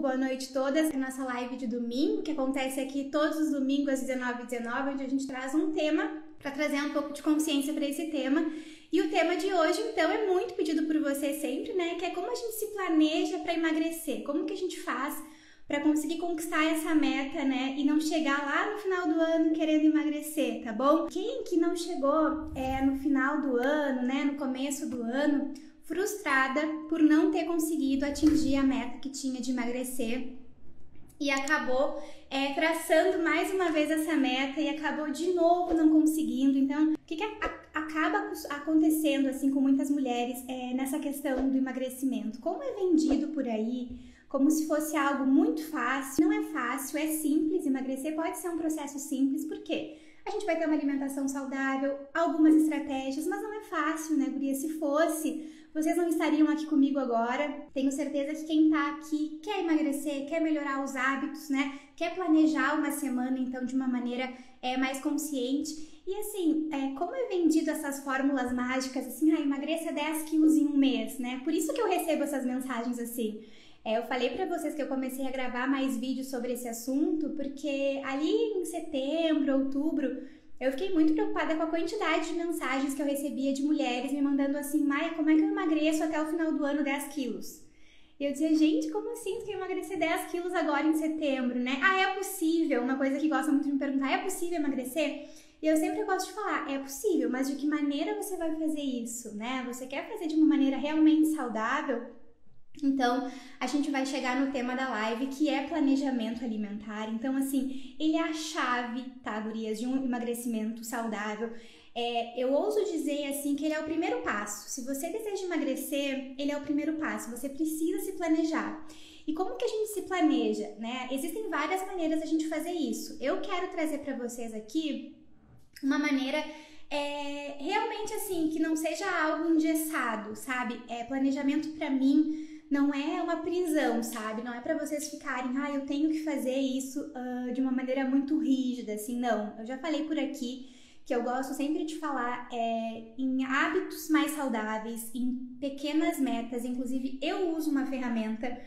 Boa noite todas, é a nossa live de domingo, que acontece aqui todos os domingos às 19h19, onde a gente traz um tema para trazer um pouco de consciência para esse tema. E o tema de hoje, então, é muito pedido por você sempre, né? Que é como a gente se planeja para emagrecer, como que a gente faz para conseguir conquistar essa meta, né? E não chegar lá no final do ano querendo emagrecer, tá bom? Quem que não chegou no final do ano, né? No começo do ano, frustrada por não ter conseguido atingir a meta que tinha de emagrecer e acabou traçando mais uma vez essa meta e acabou de novo não conseguindo. Então, o que que acaba acontecendo assim com muitas mulheres nessa questão do emagrecimento? Como é vendido por aí, como se fosse algo muito fácil. Não é fácil, é simples. Emagrecer pode ser um processo simples, porque a gente vai ter uma alimentação saudável, algumas estratégias, mas não é fácil, né, guria? Se fosse, vocês não estariam aqui comigo agora. Tenho certeza que quem tá aqui quer emagrecer, quer melhorar os hábitos, né? Quer planejar uma semana, então, de uma maneira mais consciente. E assim, como é vendido essas fórmulas mágicas, assim, emagreça 10 quilos em um mês, né? Por isso que eu recebo essas mensagens assim. Eu falei pra vocês que eu comecei a gravar mais vídeos sobre esse assunto, porque ali em setembro, outubro, eu fiquei muito preocupada com a quantidade de mensagens que eu recebia de mulheres me mandando assim: Maia, como é que eu emagreço até o final do ano 10 quilos? E eu dizia, gente, como assim? Tu quer emagrecer 10 quilos agora em setembro, né? Ah, é possível? Uma coisa que gosta muito de me perguntar, é possível emagrecer? E eu sempre gosto de falar, é possível, mas de que maneira você vai fazer isso, né? Você quer fazer de uma maneira realmente saudável? Então, a gente vai chegar no tema da live, que é planejamento alimentar. Então, assim, ele é a chave, tá, gurias, de um emagrecimento saudável. Eu ouso dizer, assim, que ele é o primeiro passo. Se você deseja emagrecer, ele é o primeiro passo. Você precisa se planejar. E como que a gente se planeja, né? Existem várias maneiras da gente fazer isso. Eu quero trazer pra vocês aqui uma maneira... realmente, assim, que não seja algo engessado, sabe? Planejamento, pra mim, não é uma prisão, sabe? Não é pra vocês ficarem, eu tenho que fazer isso de uma maneira muito rígida, assim, não. Eu já falei por aqui que eu gosto sempre de falar em hábitos mais saudáveis, em pequenas metas. Inclusive, eu uso uma ferramenta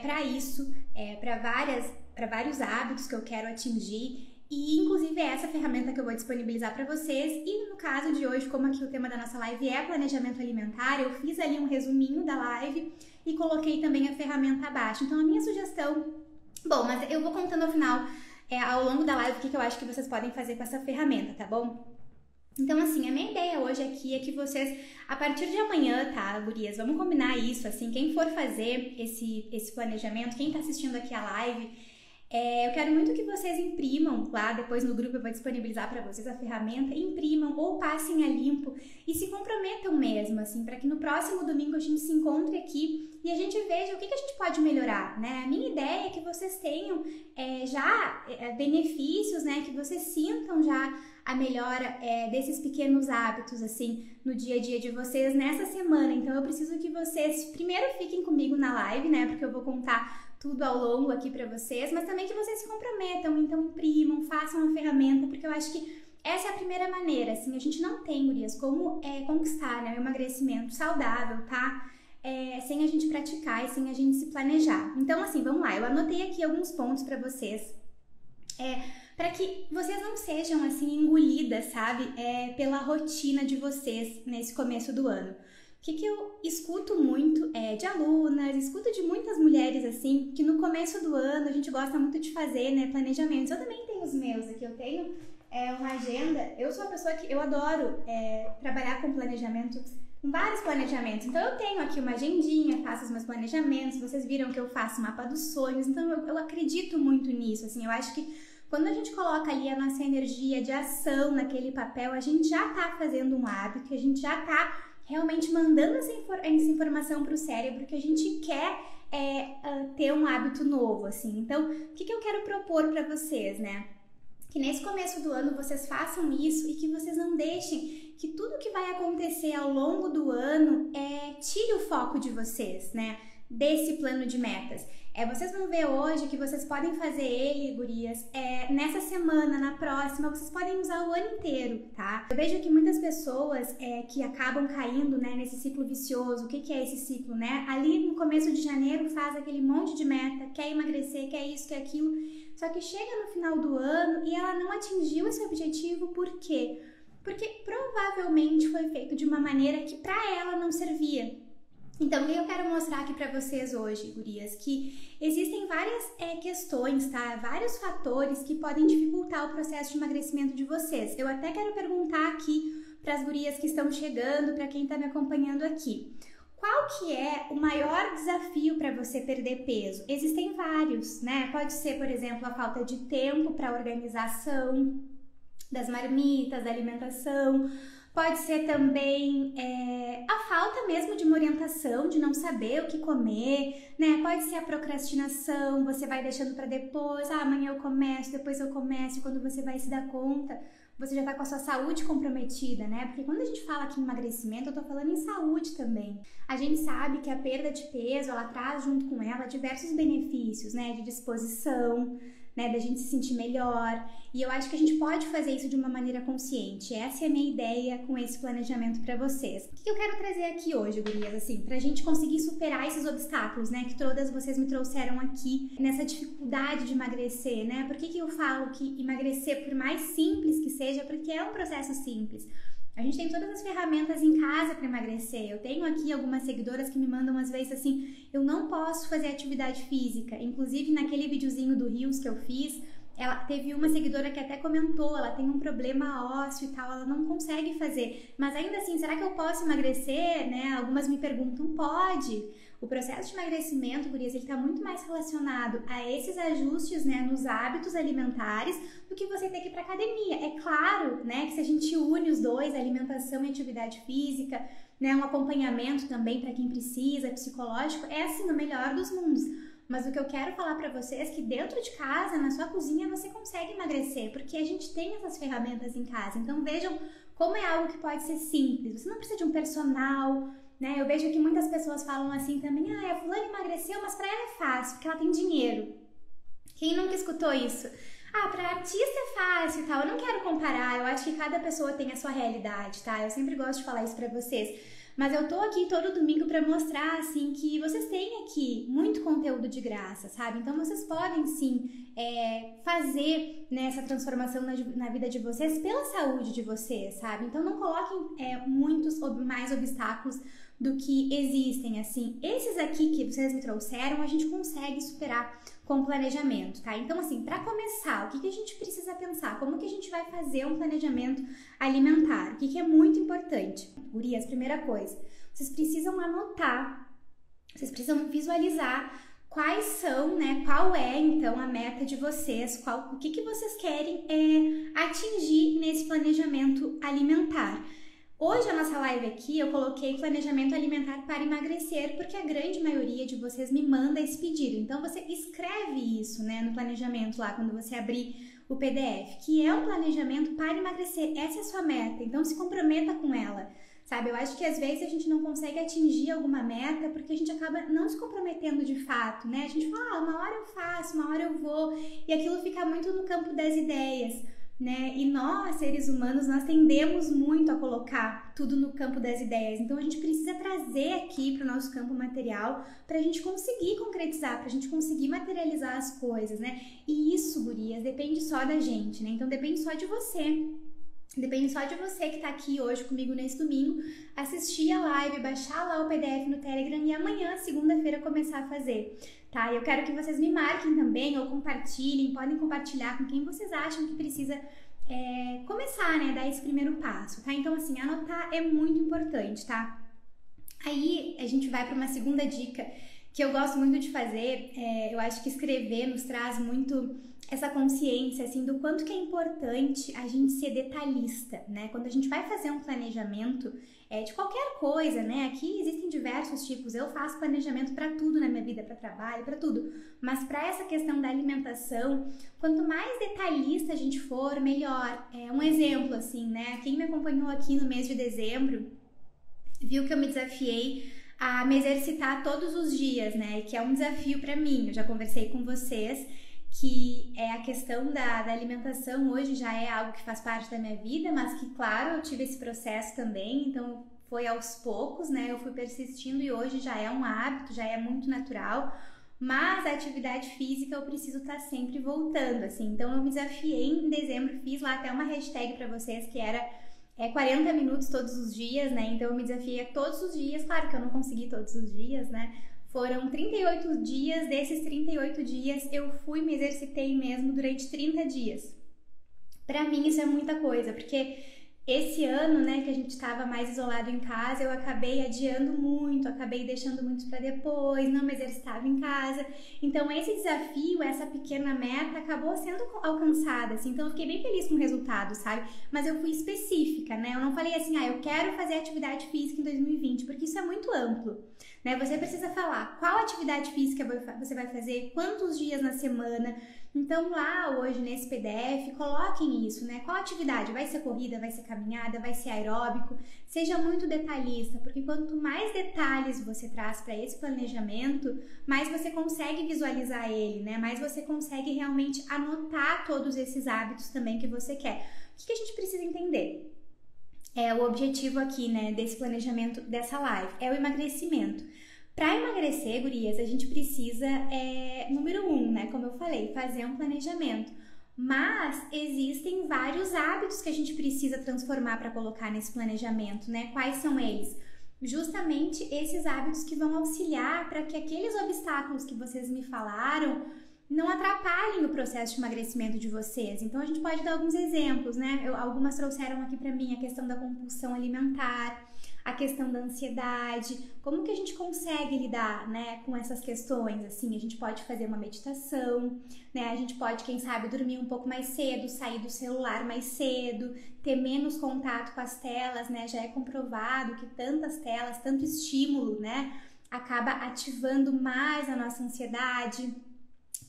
pra isso, pra vários hábitos que eu quero atingir. E, inclusive, é essa ferramenta que eu vou disponibilizar para vocês. E, no caso de hoje, como aqui o tema da nossa live é planejamento alimentar, eu fiz ali um resuminho da live e coloquei também a ferramenta abaixo. Então, a minha sugestão... Bom, mas eu vou contando ao final, ao longo da live, o que eu acho que vocês podem fazer com essa ferramenta, tá bom? Então, assim, a minha ideia hoje aqui é que vocês, a partir de amanhã, tá, gurias? Vamos combinar isso, assim, quem for fazer esse planejamento, quem tá assistindo aqui a live... eu quero muito que vocês imprimam lá, depois no grupo eu vou disponibilizar para vocês a ferramenta, imprimam ou passem a limpo e se comprometam mesmo, assim, para que no próximo domingo a gente se encontre aqui e a gente veja o que a gente pode melhorar, né? A minha ideia é que vocês tenham já benefícios, né? Que vocês sintam já a melhora desses pequenos hábitos, assim, no dia a dia de vocês nessa semana. Então eu preciso que vocês primeiro fiquem comigo na live, né? Porque eu vou contar tudo ao longo aqui pra vocês, mas também que vocês se comprometam, então imprimam, façam a ferramenta, porque eu acho que essa é a primeira maneira, assim, a gente não tem, gurias, como conquistar, né, o emagrecimento saudável, tá? Sem a gente praticar e sem a gente se planejar. Então, assim, vamos lá, eu anotei aqui alguns pontos pra vocês, pra que vocês não sejam, assim, engolidas, sabe, pela rotina de vocês nesse começo do ano. O que eu escuto muito de alunas, escuto de muitas mulheres, assim, que no começo do ano a gente gosta muito de fazer, né, planejamentos. Eu também tenho os meus aqui, eu tenho uma agenda. Eu sou uma pessoa que eu adoro trabalhar com planejamento, com vários planejamentos. Então eu tenho aqui uma agendinha, faço os meus planejamentos, vocês viram que eu faço o mapa dos sonhos. Então eu acredito muito nisso, assim, eu acho que quando a gente coloca ali a nossa energia de ação naquele papel, a gente já tá fazendo um hábito, a gente já tá... realmente mandando essa informação para o cérebro que a gente quer ter um hábito novo, assim. Então, o que eu quero propor para vocês, né? Que nesse começo do ano vocês façam isso e que vocês não deixem que tudo que vai acontecer ao longo do ano tire o foco de vocês, né? Desse plano de metas. Vocês vão ver hoje que vocês podem fazer ele, gurias, nessa semana, na próxima, vocês podem usar o ano inteiro, tá? Eu vejo que muitas pessoas que acabam caindo, né, nesse ciclo vicioso. O que que é esse ciclo, né? Ali no começo de janeiro faz aquele monte de meta, quer emagrecer, quer isso, quer aquilo, só que chega no final do ano e ela não atingiu esse objetivo. Por quê? Porque provavelmente foi feito de uma maneira que para ela não servia. Então, eu quero mostrar aqui para vocês hoje, gurias, que existem várias questões, tá? Vários fatores que podem dificultar o processo de emagrecimento de vocês. Eu até quero perguntar aqui para as gurias que estão chegando, para quem está me acompanhando aqui. Qual que é o maior desafio para você perder peso? Existem vários, né? Pode ser, por exemplo, a falta de tempo para organização das marmitas, da alimentação. Pode ser também a falta mesmo de uma orientação, de não saber o que comer, né? Pode ser a procrastinação, você vai deixando para depois, ah, amanhã eu começo, depois eu começo, e quando você vai se dar conta, você já tá com a sua saúde comprometida, né? Porque quando a gente fala aqui em emagrecimento, eu tô falando em saúde também. A gente sabe que a perda de peso, ela traz junto com ela diversos benefícios, né? De disposição, né, da gente se sentir melhor, e eu acho que a gente pode fazer isso de uma maneira consciente. Essa é a minha ideia com esse planejamento para vocês. O que eu quero trazer aqui hoje, gurias, assim, pra gente conseguir superar esses obstáculos, né, que todas vocês me trouxeram aqui, nessa dificuldade de emagrecer, né? Por que que eu falo que emagrecer, por mais simples que seja, porque é um processo simples. A gente tem todas as ferramentas em casa para emagrecer. Eu tenho aqui algumas seguidoras que me mandam às vezes assim, eu não posso fazer atividade física. Inclusive naquele videozinho do Rios que eu fiz, ela teve uma seguidora que até comentou, ela tem um problema ósseo e tal, ela não consegue fazer. Mas ainda assim, será que eu posso emagrecer, né? Algumas me perguntam, pode. O processo de emagrecimento, gurias, ele tá muito mais relacionado a esses ajustes, né, nos hábitos alimentares, do que você ter que ir pra academia. É claro, né, que se a gente une os dois, alimentação e atividade física, né, um acompanhamento também para quem precisa, psicológico, é assim, o melhor dos mundos. Mas o que eu quero falar pra vocês é que dentro de casa, na sua cozinha, você consegue emagrecer, porque a gente tem essas ferramentas em casa. Então vejam como é algo que pode ser simples. Você não precisa de um personal, né? Eu vejo que muitas pessoas falam assim também, ah, a fulana emagreceu, mas pra ela é fácil, porque ela tem dinheiro. Quem nunca escutou isso? Ah, pra artista é fácil e tal. Eu não quero comparar, eu acho que cada pessoa tem a sua realidade, tá? Eu sempre gosto de falar isso pra vocês. Mas eu tô aqui todo domingo pra mostrar, assim, que vocês têm aqui muito conteúdo de graça, sabe? Então vocês podem, sim, fazer, né, essa transformação na vida de vocês pela saúde de vocês, sabe? Então não coloquem muitos mais obstáculos do que existem, assim. Esses aqui que vocês me trouxeram, a gente consegue superar com planejamento, tá? Então, assim, pra começar, o que que a gente precisa pensar? Como que a gente vai fazer um planejamento alimentar? O que que é muito importante? Gurias, primeira coisa, vocês precisam anotar, vocês precisam visualizar quais são, né? Qual é, então, a meta de vocês, o que que vocês querem atingir nesse planejamento alimentar. Hoje a nossa live aqui eu coloquei planejamento alimentar para emagrecer, porque a grande maioria de vocês me manda esse pedido. Então você escreve isso, né, no planejamento lá quando você abrir o PDF, que é um planejamento para emagrecer. Essa é a sua meta, então se comprometa com ela, sabe? Eu acho que às vezes a gente não consegue atingir alguma meta porque a gente acaba não se comprometendo de fato, né? A gente fala, ah, uma hora eu faço, uma hora eu vou, e aquilo fica muito no campo das ideias, né? E nós, seres humanos, nós tendemos muito a colocar tudo no campo das ideias. Então a gente precisa trazer aqui para o nosso campo material para a gente conseguir concretizar, para a gente conseguir materializar as coisas, né? E isso, gurias, depende só da gente, né? Então depende só de você. Depende só de você que tá aqui hoje comigo nesse domingo, assistir a live, baixar lá o PDF no Telegram e amanhã, segunda-feira, começar a fazer, tá? Eu quero que vocês me marquem também ou compartilhem, podem compartilhar com quem vocês acham que precisa começar, né? Dar esse primeiro passo, tá? Então, assim, anotar é muito importante, tá? Aí a gente vai para uma segunda dica que eu gosto muito de fazer. Eu acho que escrever nos traz muito essa consciência, assim, do quanto que é importante a gente ser detalhista, né? Quando a gente vai fazer um planejamento de qualquer coisa, né? Aqui existem diversos tipos, eu faço planejamento para tudo na minha vida, para trabalho, para tudo. Mas para essa questão da alimentação, quanto mais detalhista a gente for, melhor. Um exemplo, assim, né? Quem me acompanhou aqui no mês de dezembro viu que eu me desafiei a me exercitar todos os dias, né? Que é um desafio para mim. Eu já conversei com vocês que é a questão da alimentação hoje já é algo que faz parte da minha vida, mas que, claro, eu tive esse processo também, então foi aos poucos, né? Eu fui persistindo e hoje já é um hábito, já é muito natural, mas a atividade física eu preciso estar sempre voltando, assim. Então eu me desafiei em dezembro, fiz lá até uma hashtag para vocês que era 40 minutos todos os dias, né? Então eu me desafiei todos os dias, claro que eu não consegui todos os dias, né? Foram 38 dias, desses 38 dias eu fui me exercitei mesmo durante 30 dias. Pra mim isso é muita coisa, porque esse ano, né, que a gente estava mais isolado em casa, eu acabei adiando muito, acabei deixando muito pra depois, não me exercitava em casa. Então esse desafio, essa pequena meta acabou sendo alcançada, assim, então eu fiquei bem feliz com o resultado, sabe? Mas eu fui específica, né? Eu não falei assim, ah, eu quero fazer atividade física em 2020, porque isso é muito amplo. Né? Você precisa falar qual atividade física você vai fazer, quantos dias na semana. Então lá hoje nesse PDF, coloquem isso, né? Qual atividade? Vai ser corrida, vai ser caminhada, vai ser aeróbico? Seja muito detalhista, porque quanto mais detalhes você traz para esse planejamento, mais você consegue visualizar ele, né? Mais você consegue realmente anotar todos esses hábitos também que você quer. O que a gente precisa entender? É o objetivo aqui, né, desse planejamento dessa live, é o emagrecimento. Para emagrecer, gurias, a gente precisa, número 1, né, como eu falei, fazer um planejamento. Mas existem vários hábitos que a gente precisa transformar para colocar nesse planejamento, né? Quais são eles? Justamente esses hábitos que vão auxiliar para que aqueles obstáculos que vocês me falaram não atrapalhem o processo de emagrecimento de vocês. Então a gente pode dar alguns exemplos, né? Algumas trouxeram aqui para mim a questão da compulsão alimentar, a questão da ansiedade, como que a gente consegue lidar, né, com essas questões, assim, a gente pode fazer uma meditação, né, a gente pode, quem sabe, dormir um pouco mais cedo, sair do celular mais cedo, ter menos contato com as telas, né, já é comprovado que tantas telas, tanto estímulo, né, acaba ativando mais a nossa ansiedade,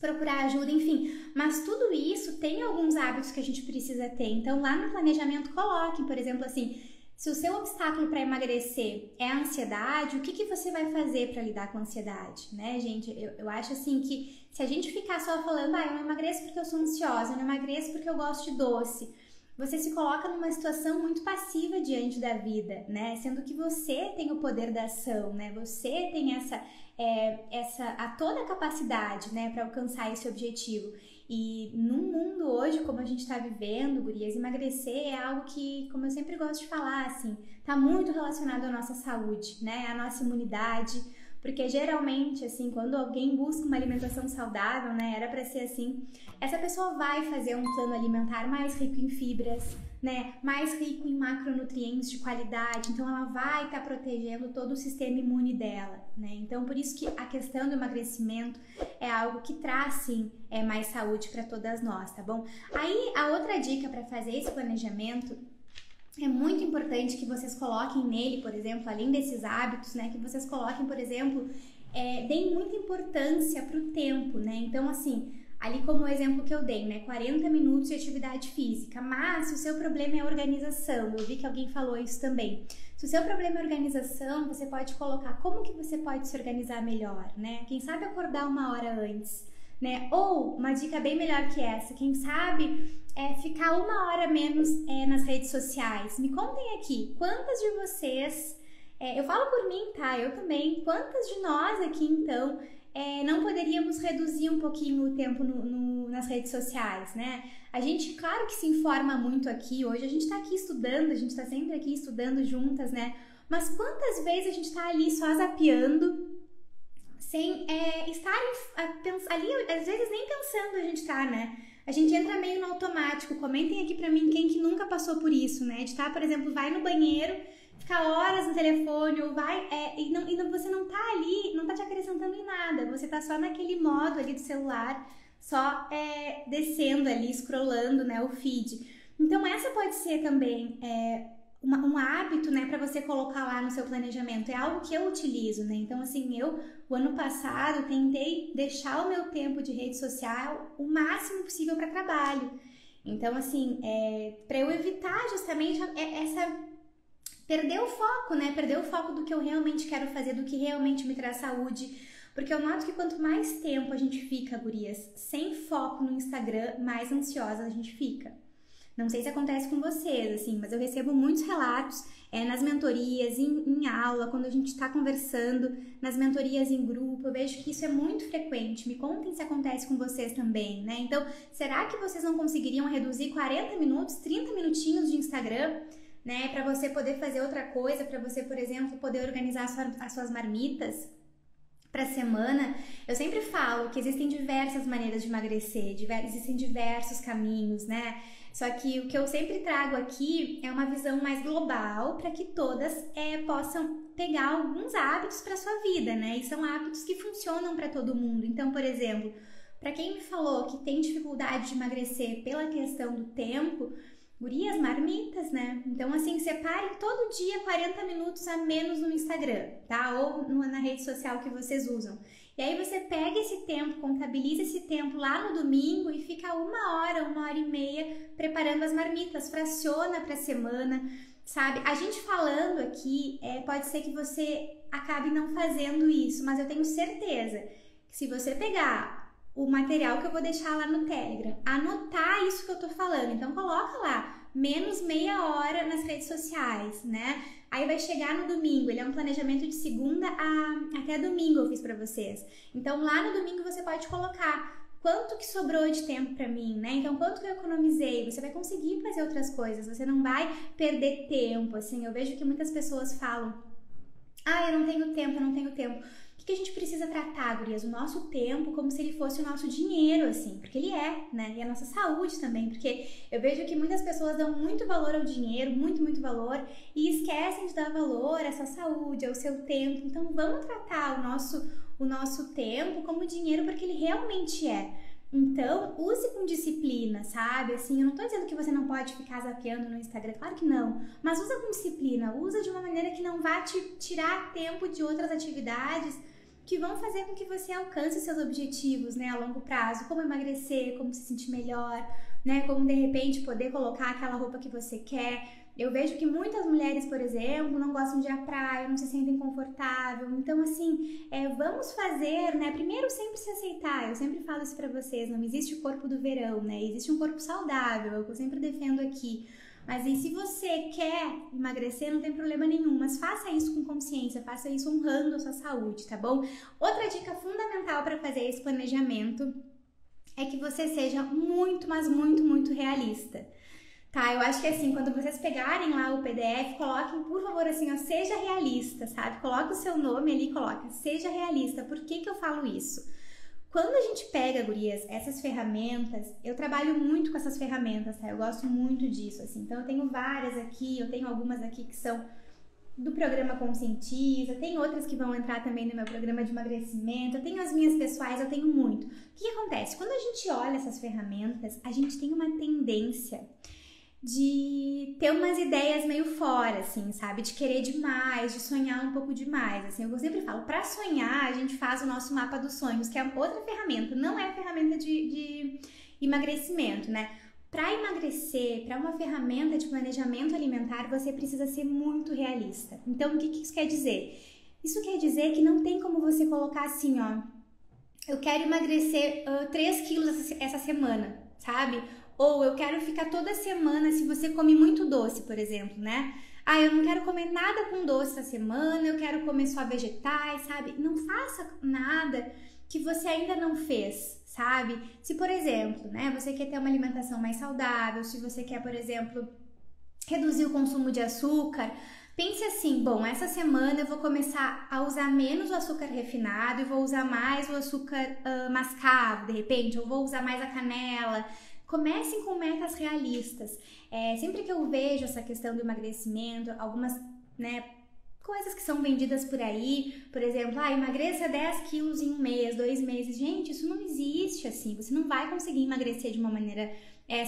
procurar ajuda, enfim, mas tudo isso tem alguns hábitos que a gente precisa ter, então lá no planejamento coloquem, por exemplo, assim, se o seu obstáculo para emagrecer é a ansiedade, o que você vai fazer para lidar com a ansiedade, né, gente? Eu acho assim que se a gente ficar só falando, ah, eu não emagreço porque eu sou ansiosa, eu não emagreço porque eu gosto de doce, você se coloca numa situação muito passiva diante da vida, né? Sendo que você tem o poder da ação, né? Você tem toda a capacidade, né, para alcançar esse objetivo. E no mundo hoje, como a gente está vivendo, gurias, emagrecer é algo que, como eu sempre gosto de falar, assim, tá muito relacionado à nossa saúde, né? À nossa imunidade, porque geralmente, assim, quando alguém busca uma alimentação saudável, né, era para ser assim, essa pessoa vai fazer um plano alimentar mais rico em fibras, né, mais rico em macronutrientes de qualidade, então ela vai estar protegendo todo o sistema imune dela, né, então por isso que a questão do emagrecimento é algo que traz, sim, mais saúde para todas nós, tá bom? Aí a outra dica para fazer esse planejamento é muito importante que vocês coloquem nele, por exemplo, além desses hábitos, né, que vocês coloquem, por exemplo, deem muita importância para o tempo, né, então assim, ali como o exemplo que eu dei, né, 40 minutos de atividade física, mas se o seu problema é organização, eu vi que alguém falou isso também, se o seu problema é organização, você pode colocar como que você pode se organizar melhor, né, quem sabe acordar uma hora antes, né, ou uma dica bem melhor que essa, quem sabe ficar uma hora menos nas redes sociais. Me contem aqui, quantas de vocês, eu falo por mim, tá, eu também, quantas de nós aqui então não poderíamos reduzir um pouquinho o tempo nas redes sociais, né? A gente, claro que se informa muito aqui, hoje a gente tá aqui estudando, a gente tá sempre aqui estudando juntas, né? Mas quantas vezes a gente tá ali só zapeando, sem estar ali, às vezes nem pensando a gente tá, né? A gente entra meio no automático, comentem aqui pra mim quem que nunca passou por isso, né? De estar, por exemplo, vai no banheiro, ficar horas no telefone, ou vai, você não tá ali, não tá te acrescentando em nada, você tá só naquele modo ali do celular, só descendo ali, scrollando, né, o feed. Então essa pode ser também um hábito, né, pra você colocar lá no seu planejamento, é algo que eu utilizo, né, então assim, o ano passado tentei deixar o meu tempo de rede social o máximo possível para trabalho, então assim, para eu evitar justamente essa perder o foco, né? Perder o foco do que eu realmente quero fazer, do que realmente me traz saúde. Porque eu noto que quanto mais tempo a gente fica, gurias, sem foco no Instagram, mais ansiosa a gente fica. Não sei se acontece com vocês, assim, mas eu recebo muitos relatos nas mentorias, em aula, quando a gente está conversando, nas mentorias em grupo, eu vejo que isso é muito frequente. Me contem se acontece com vocês também, né? Então, será que vocês não conseguiriam reduzir 40 minutos, 30 minutinhos de Instagram, né? Para você poder fazer outra coisa, para você, por exemplo, poder organizar as suas marmitas para semana. Eu sempre falo que existem diversas maneiras de emagrecer, existem diversos caminhos, né? Só que o que eu sempre trago aqui é uma visão mais global para que todas possam pegar alguns hábitos para sua vida, né? E são hábitos que funcionam para todo mundo. Então, por exemplo, para quem me falou que tem dificuldade de emagrecer pela questão do tempo, gurias, marmitas, né? Então, assim, separem todo dia 40 minutos a menos no Instagram, tá? Ou na rede social que vocês usam. E aí você pega esse tempo, contabiliza esse tempo lá no domingo e fica uma hora e meia preparando as marmitas, fraciona pra semana, sabe? A gente falando aqui, pode ser que você acabe não fazendo isso, mas eu tenho certeza que se você pegar o material que eu vou deixar lá no Telegram, anotar isso que eu tô falando, então coloca lá, menos meia hora nas redes sociais, né? Aí vai chegar no domingo, ele é um planejamento de segunda até domingo eu fiz pra vocês, então lá no domingo você pode colocar quanto que sobrou de tempo pra mim, né? Então, quanto que eu economizei? Você vai conseguir fazer outras coisas, você não vai perder tempo, assim, eu vejo que muitas pessoas falam, ah, eu não tenho tempo, eu não tenho tempo. O que a gente precisa tratar, gurias? O nosso tempo como se ele fosse o nosso dinheiro, assim, porque ele é, né? E a nossa saúde também, porque eu vejo que muitas pessoas dão muito valor ao dinheiro, muito, muito valor, e esquecem de dar valor à sua saúde, ao seu tempo. Então, vamos tratar o nosso tempo como dinheiro, porque ele realmente é. Então, use com disciplina, sabe? Assim, eu não tô dizendo que você não pode ficar zapeando no Instagram, claro que não. Mas usa com disciplina, usa de uma maneira que não vá te tirar tempo de outras atividades que vão fazer com que você alcance os seus objetivos, né? A longo prazo, como emagrecer, como se sentir melhor, né? Como, de repente, poder colocar aquela roupa que você quer. Eu vejo que muitas mulheres, por exemplo, não gostam de ir à praia, não se sentem confortáveis. Então, assim, vamos fazer, né? Primeiro, sempre se aceitar. Eu sempre falo isso pra vocês, não existe o corpo do verão, né? Existe um corpo saudável, é o que eu sempre defendo aqui. Mas e se você quer emagrecer, não tem problema nenhum, mas faça isso com consciência, faça isso honrando a sua saúde, tá bom? Outra dica fundamental para fazer esse planejamento é que você seja muito, mas muito, muito realista. Tá, eu acho que assim, quando vocês pegarem lá o PDF, coloquem, por favor, assim, ó, seja realista, sabe? Coloca o seu nome ali, coloca, seja realista. Por que que eu falo isso? Quando a gente pega, gurias, essas ferramentas, eu trabalho muito com essas ferramentas, tá? Eu gosto muito disso, assim. Então, eu tenho várias aqui, eu tenho algumas aqui que são do programa Conscientiza, tem outras que vão entrar também no meu programa de emagrecimento, eu tenho as minhas pessoais, eu tenho muito. O que acontece? Quando a gente olha essas ferramentas, a gente tem uma tendência de ter umas ideias meio fora, assim, sabe? De querer demais, de sonhar um pouco demais, assim. Eu sempre falo, pra sonhar, a gente faz o nosso mapa dos sonhos, que é outra ferramenta, não é a ferramenta de emagrecimento, né? Pra emagrecer, pra uma ferramenta de planejamento alimentar, você precisa ser muito realista. Então, o que isso quer dizer? Isso quer dizer que não tem como você colocar assim, ó, eu quero emagrecer 3 quilos essa semana, sabe? Ou eu quero ficar toda semana, se você come muito doce, por exemplo, né? Ah, eu não quero comer nada com doce essa semana, eu quero comer só vegetais, sabe? Não faça nada que você ainda não fez, sabe? Se, por exemplo, né, você quer ter uma alimentação mais saudável, se você quer, por exemplo, reduzir o consumo de açúcar, pense assim, bom, essa semana eu vou começar a usar menos o açúcar refinado e vou usar mais o açúcar mascavo, de repente, ou vou usar mais a canela. Comecem com metas realistas. Sempre que eu vejo essa questão do emagrecimento, algumas, né, coisas que são vendidas por aí, por exemplo, ah, emagreça 10 quilos em um mês, 2 meses. Gente, isso não existe assim, você não vai conseguir emagrecer de uma maneira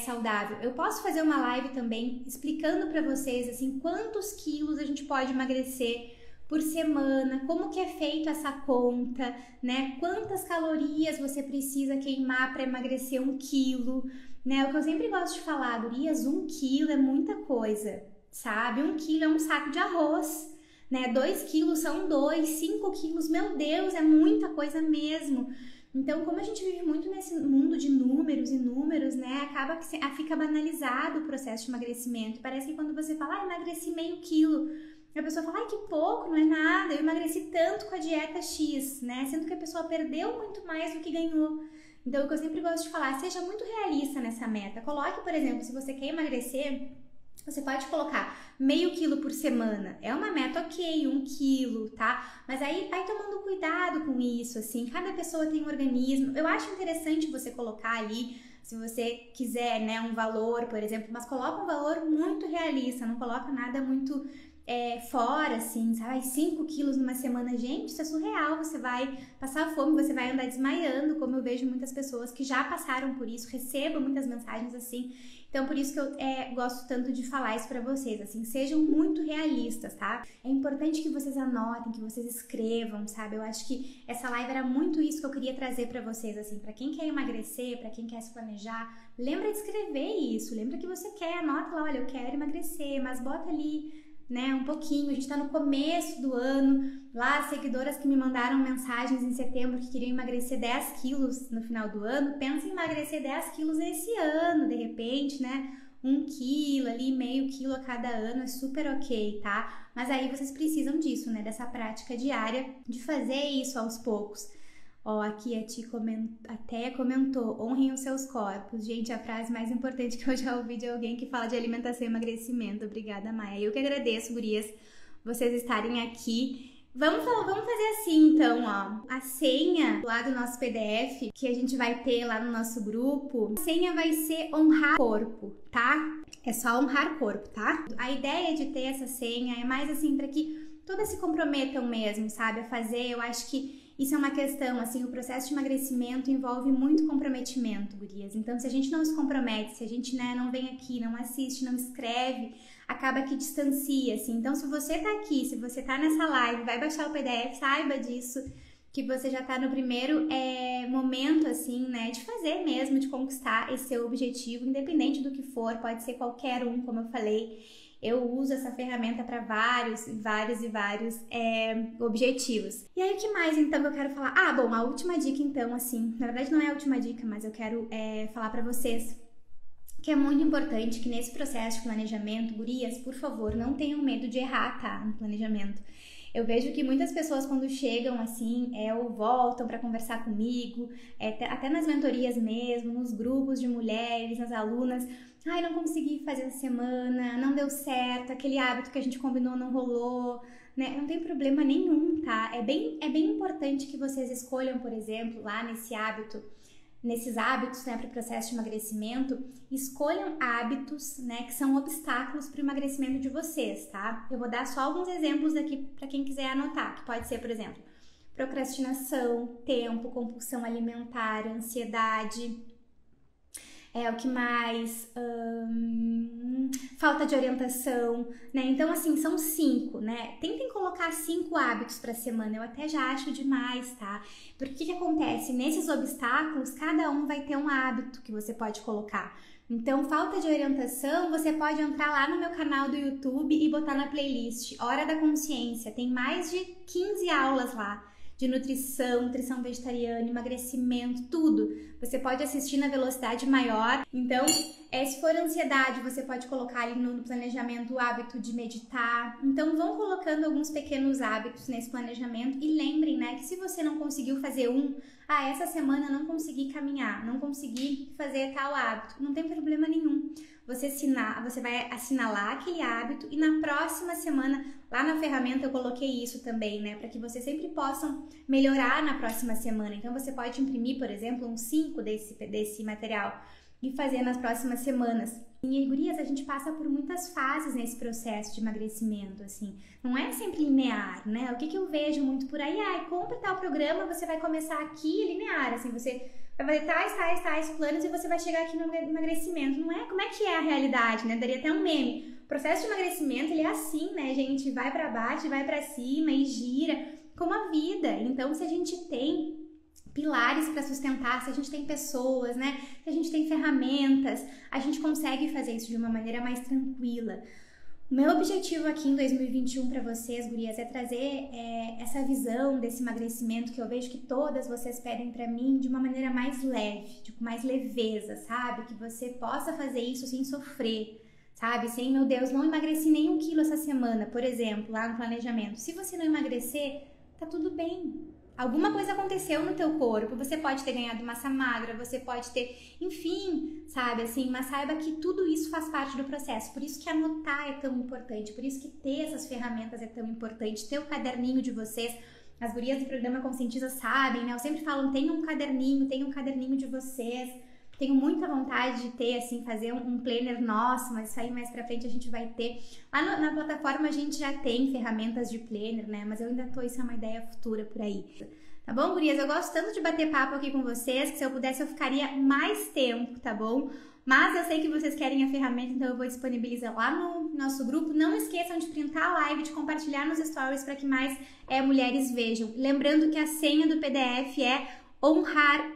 saudável. Eu posso fazer uma live também explicando pra vocês, assim, quantos quilos a gente pode emagrecer por semana, como que é feito essa conta, né? Quantas calorias você precisa queimar para emagrecer 1 quilo, né? O que eu sempre gosto de falar, gurias, 1 quilo é muita coisa, sabe? 1 quilo é um saco de arroz, né? 2 quilos são 2, 5 quilos, meu Deus, é muita coisa mesmo. Então, como a gente vive muito nesse mundo de números e números, né? Acaba que fica banalizado o processo de emagrecimento. Parece que quando você fala, ah, emagreci meio quilo, a pessoa fala, ai, que pouco, não é nada, eu emagreci tanto com a dieta X, né? Sendo que a pessoa perdeu muito mais do que ganhou. Então, o que eu sempre gosto de falar, seja muito realista nessa meta. Coloque, por exemplo, se você quer emagrecer, você pode colocar meio quilo por semana. É uma meta, ok, 1 quilo, tá? Mas aí vai tomando cuidado com isso, assim. Cada pessoa tem um organismo. Eu acho interessante você colocar ali, se você quiser, né, um valor, por exemplo. Mas coloca um valor muito realista, não coloca nada muito... fora, assim, sabe? 5 quilos numa semana, gente, isso é surreal, você vai passar fome, você vai andar desmaiando, como eu vejo muitas pessoas que já passaram por isso, recebo muitas mensagens assim, então por isso que eu gosto tanto de falar isso pra vocês, assim, sejam muito realistas, tá? É importante que vocês anotem, que vocês escrevam, sabe? Eu acho que essa live era muito isso que eu queria trazer pra vocês, assim, pra quem quer emagrecer, pra quem quer se planejar, lembra de escrever isso, lembra que você quer, anota lá, olha, eu quero emagrecer, mas bota ali, né, um pouquinho, a gente tá no começo do ano, lá as seguidoras que me mandaram mensagens em setembro que queriam emagrecer 10 quilos no final do ano, pensa em emagrecer 10 quilos esse ano, de repente, né, 1 quilo ali, meio quilo a cada ano é super ok, tá? Mas aí vocês precisam disso, né, dessa prática diária, de fazer isso aos poucos. Ó, aqui a Ti até comentou, honrem os seus corpos. Gente, a frase mais importante que eu já ouvi de alguém que fala de alimentação e emagrecimento. Obrigada, Maia. Eu que agradeço, gurias, vocês estarem aqui. Vamos fazer assim, então, ó. A senha lá do nosso PDF, que a gente vai ter lá no nosso grupo, a senha vai ser honrar corpo, tá? É só honrar corpo, tá? A ideia de ter essa senha é mais assim, pra que todas se comprometam mesmo, sabe? A fazer, eu acho que isso é uma questão, assim, o processo de emagrecimento envolve muito comprometimento, gurias. Então, se a gente não se compromete, se a gente, né, não vem aqui, não assiste, não escreve, acaba que distancia, assim. Então, se você tá aqui, se você tá nessa live, vai baixar o PDF, saiba disso, que você já tá no primeiro momento, assim, né, de fazer mesmo, de conquistar esse seu objetivo, independente do que for, pode ser qualquer um, como eu falei. Eu uso essa ferramenta para vários objetivos. E aí, o que mais, então, que eu quero falar? Ah, bom, a última dica, então, assim, na verdade não é a última dica, mas eu quero falar para vocês que é muito importante que nesse processo de planejamento, gurias, por favor, não tenham medo de errar, tá? No planejamento. Eu vejo que muitas pessoas quando chegam assim, ou voltam para conversar comigo, até nas mentorias mesmo, nos grupos de mulheres, nas alunas, ai, não consegui fazer essa semana, não deu certo, aquele hábito que a gente combinou não rolou, né? Não tem problema nenhum, tá? É bem importante que vocês escolham, por exemplo, lá nesses hábitos, né, para o processo de emagrecimento, escolham hábitos, né, que são obstáculos para o emagrecimento de vocês, tá? Eu vou dar só alguns exemplos aqui para quem quiser anotar, que pode ser, por exemplo, procrastinação, tempo, compulsão alimentar, ansiedade, o que mais, falta de orientação, né? Então, assim, são 5, né? Tentem colocar 5 hábitos pra semana, eu até já acho demais, tá? Porque o que acontece? Nesses obstáculos, cada um vai ter um hábito que você pode colocar. Então, falta de orientação, você pode entrar lá no meu canal do YouTube e botar na playlist Hora da Consciência, tem mais de 15 aulas lá. De nutrição vegetariana, emagrecimento, tudo. Você pode assistir na velocidade maior. Então, se for ansiedade, você pode colocar ali no planejamento o hábito de meditar. Então, vão colocando alguns pequenos hábitos nesse planejamento e lembrem, né, que se você não conseguiu fazer essa semana não consegui caminhar, não consegui fazer tal hábito, não tem problema nenhum. Você vai assinalar aquele hábito e na próxima semana, lá na ferramenta eu coloquei isso também, né? Para que vocês sempre possam melhorar na próxima semana. Então você pode imprimir, por exemplo, uns 5 desse material e fazer nas próximas semanas. E, gurias, a gente passa por muitas fases nesse processo de emagrecimento, assim. Não é sempre linear, né? O que eu vejo muito por aí, compra tal programa, você vai começar aqui linear, assim, você vai fazer tais planos e você vai chegar aqui no emagrecimento. Não é? Como é que é a realidade, né? Daria até um meme. O processo de emagrecimento, ele é assim, né, gente? Vai pra baixo, vai pra cima e gira, como a vida. Então, se a gente tem pilares para sustentar, se a gente tem pessoas, né, se a gente tem ferramentas, a gente consegue fazer isso de uma maneira mais tranquila. Meu objetivo aqui em 2021 para vocês, gurias, é trazer essa visão desse emagrecimento que eu vejo que todas vocês pedem para mim de uma maneira mais leve, tipo, mais leveza, sabe? Que você possa fazer isso sem sofrer, sabe? Sem, meu Deus, não emagreci nem 1 quilo essa semana, por exemplo, lá no planejamento. Se você não emagrecer, tá tudo bem. Alguma coisa aconteceu no teu corpo, você pode ter ganhado massa magra, você pode ter, enfim, sabe, assim, mas saiba que tudo isso faz parte do processo, por isso que anotar é tão importante, por isso que ter essas ferramentas é tão importante, ter o caderninho de vocês, as gurias do programa Conscientiza sabem, né, eu sempre falo, tenha um caderninho de vocês, tenho muita vontade de ter, assim, fazer um planner nosso, mas isso aí mais pra frente a gente vai ter. Lá na plataforma a gente já tem ferramentas de planner, né? Mas eu ainda tô, isso é uma ideia futura por aí. Tá bom, gurias? Eu gosto tanto de bater papo aqui com vocês, que se eu pudesse eu ficaria mais tempo, tá bom? Mas eu sei que vocês querem a ferramenta, então eu vou disponibilizar lá no nosso grupo. Não esqueçam de printar a live, de compartilhar nos stories para que mais mulheres vejam. Lembrando que a senha do PDF é honrar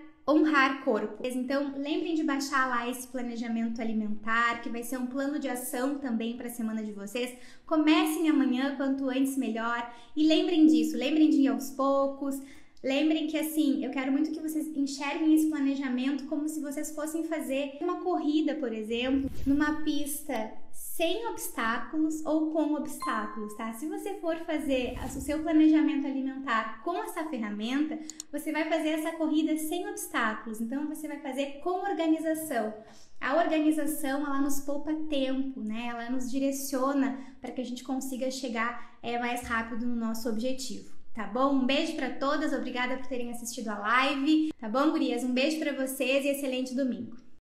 corpo. Então, lembrem de baixar lá esse planejamento alimentar, que vai ser um plano de ação também para a semana de vocês. Comecem amanhã, quanto antes melhor. E lembrem disso, lembrem de ir aos poucos. Lembrem que, assim, eu quero muito que vocês enxerguem esse planejamento como se vocês fossem fazer uma corrida, por exemplo, numa pista sem obstáculos ou com obstáculos, tá? Se você for fazer o seu planejamento alimentar com essa ferramenta, você vai fazer essa corrida sem obstáculos, então você vai fazer com organização. A organização, ela nos poupa tempo, né? Ela nos direciona para que a gente consiga chegar mais rápido no nosso objetivo. Tá bom? Um beijo pra todas, obrigada por terem assistido a live, tá bom, gurias? Um beijo pra vocês e excelente domingo!